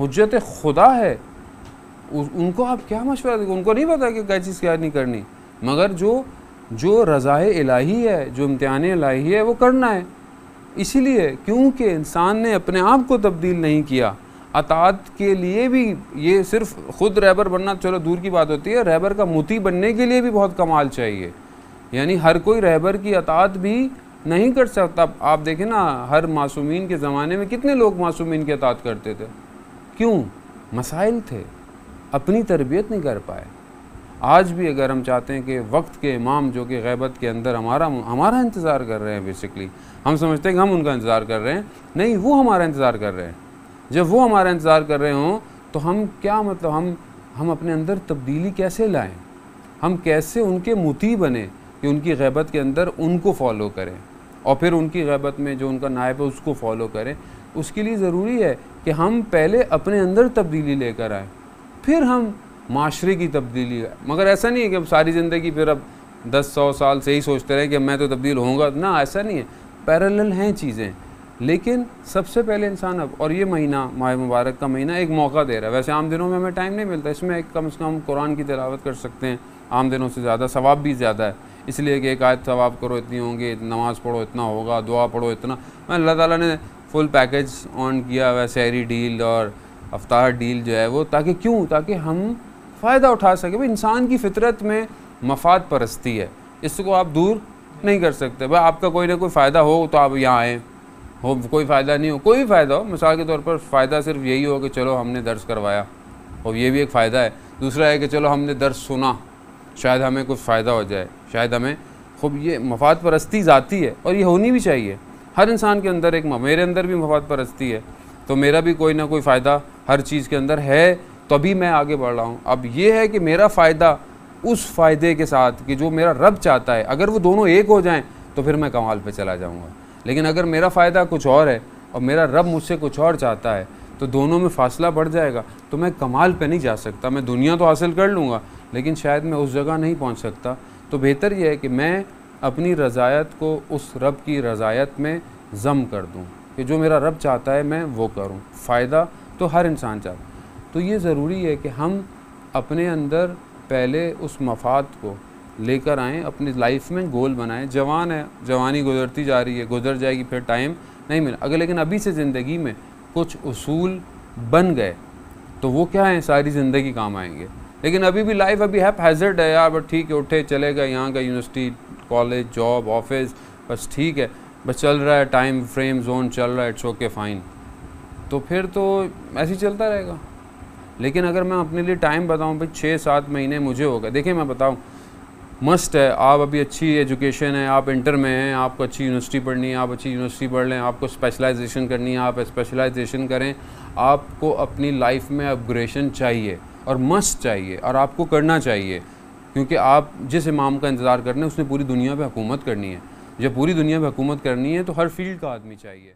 हुज्जत खुदा है, उनको आप क्या मशवरा देंगे? उनको नहीं पता कि क्या चीज़ क्या नहीं करनी, मगर जो जो रज़ाए इलाही है, जो इम्तिहान इलाही है, वो करना है। इसीलिए क्योंकि इंसान ने अपने आप को तब्दील नहीं किया। अतात के लिए भी ये सिर्फ ख़ुद रहबर बनना चलो दूर की बात होती है, रहबर का मुती बनने के लिए भी बहुत कमाल चाहिए। यानी हर कोई रहबर की अतात भी नहीं कर सकता। आप देखें ना, हर मासूमीन के ज़माने में कितने लोग मासूमीन की अतात करते थे, क्यों? मसाइल थे, अपनी तरबियत नहीं कर पाए। आज भी अगर हम चाहते हैं कि वक्त के इमाम जो कि गैबत के अंदर हमारा इंतज़ार कर रहे हैं, बेसिकली हम समझते हैं कि हम उनका इंतज़ार कर रहे हैं, नहीं, वो हमारा इंतज़ार कर रहे हैं। जब वो हमारा इंतज़ार कर रहे हों तो हम क्या मतलब हम अपने अंदर तब्दीली कैसे लाएं, हम कैसे उनके मुती बने कि उनकी गैबत के अंदर उनको फॉलो करें और फिर उनकी गैबत में जो उनका नायब है उसको फॉलो करें। उसके लिए ज़रूरी है कि हम पहले अपने अंदर तब्दीली लेकर आएँ, फिर हम माशरे की तब्दीली है। मगर ऐसा नहीं है कि अब सारी ज़िंदगी फिर अब 10-100 साल से ही सोचते रहे कि मैं तो तब्दील होऊंगा, ना, ऐसा नहीं है। पैरेलल हैं चीज़ें, लेकिन सबसे पहले इंसान अब, और ये महीना माह मुबारक का महीना एक मौका दे रहा है। वैसे आम दिनों में हमें टाइम नहीं मिलता, इसमें एक कम से कम कुरान की तिलावत कर सकते हैं, आम दिनों से ज़्यादा सवाब भी ज़्यादा है, इसलिए कि एक आयत सवाब करो इतनी होंगे, नमाज़ पढ़ो इतना होगा, दुआ पढ़ो इतना। अल्लाह ताला ने फुल पैकेज ऑन किया हुआ, सहरी डील और अफ्तार डील जो है वो, ताकि क्यों? ताकि हम फ़ायदा उठा सके। भाई इंसान की फितरत में मफाद परस्ती है, इसको आप दूर नहीं कर सकते। भाई आपका कोई ना कोई फ़ायदा हो तो आप यहाँ आएँ, हो कोई फ़ायदा नहीं हो, कोई भी फ़ायदा हो। मिसाल के तौर पर फ़ायदा सिर्फ यही हो कि चलो हमने दर्स करवाया, और ये भी एक फ़ायदा है। दूसरा है कि चलो हमने दर्स सुना, शायद हमें कुछ फ़ायदा हो जाए, शायद हमें खूब। ये मफाद परस्ती ज़ाती है और ये होनी भी चाहिए हर इंसान के अंदर। एक मेरे अंदर भी मफाद परस्ती है, तो मेरा भी कोई ना कोई फ़ायदा हर चीज़ के अंदर है, तभी मैं आगे बढ़ रहा हूँ। अब ये है कि मेरा फ़ायदा उस फ़ायदे के साथ कि जो मेरा रब चाहता है, अगर वो दोनों एक हो जाएं तो फिर मैं कमाल पे चला जाऊँगा। लेकिन अगर मेरा फ़ायदा कुछ और है और मेरा रब मुझसे कुछ और चाहता है, तो दोनों में फ़ासला बढ़ जाएगा, तो मैं कमाल पे नहीं जा सकता। मैं दुनिया तो हासिल कर लूँगा, लेकिन शायद मैं उस जगह नहीं पहुँच सकता। तो बेहतर यह है कि मैं अपनी रज़ायत को उस रब की रज़ायत में ज़म कर दूँ, कि जो मेरा रब चाहता है मैं वो करूँ। फ़ायदा तो हर इंसान चाहता है, तो ये ज़रूरी है कि हम अपने अंदर पहले उस मफाद को लेकर आएँ, अपनी लाइफ में गोल बनाएं। जवान है, जवानी गुजरती जा रही है, गुजर जाएगी, फिर टाइम नहीं मिला अगर, लेकिन अभी से ज़िंदगी में कुछ उसूल बन गए तो वो क्या है, सारी ज़िंदगी काम आएंगे। लेकिन अभी भी लाइफ अभी हैप्पैज़र्ड है यार, बट ठीक है, उठे चले गए, यहाँ का यूनिवर्सिटी, कॉलेज, जॉब, ऑफिस, बस ठीक है, बस चल रहा है, टाइम फ्रेम जोन चल रहा है, इट्स ओके फ़ाइन। तो फिर तो ऐसे ही चलता रहेगा। लेकिन अगर मैं अपने लिए टाइम बताऊं, भाई 6-7 महीने मुझे हो गए। देखिए मैं बताऊं, मस्ट है, आप अभी अच्छी एजुकेशन है, आप इंटर में हैं, आपको अच्छी यूनिवर्सिटी पढ़नी है, आप अच्छी यूनिवर्सिटी पढ़ लें, आपको स्पेशलाइजेशन करनी है, आप स्पेशलाइजेशन करें, आपको अपनी लाइफ में अपग्रेडेशन चाहिए और मस्ट चाहिए और आपको करना चाहिए, क्योंकि आप जिस इमाम का इंतज़ार कर रहे हैं उसने पूरी दुनिया पर हुकूमत करनी है। जब पूरी दुनिया पर हुकूमत करनी है तो हर फील्ड का आदमी चाहिए।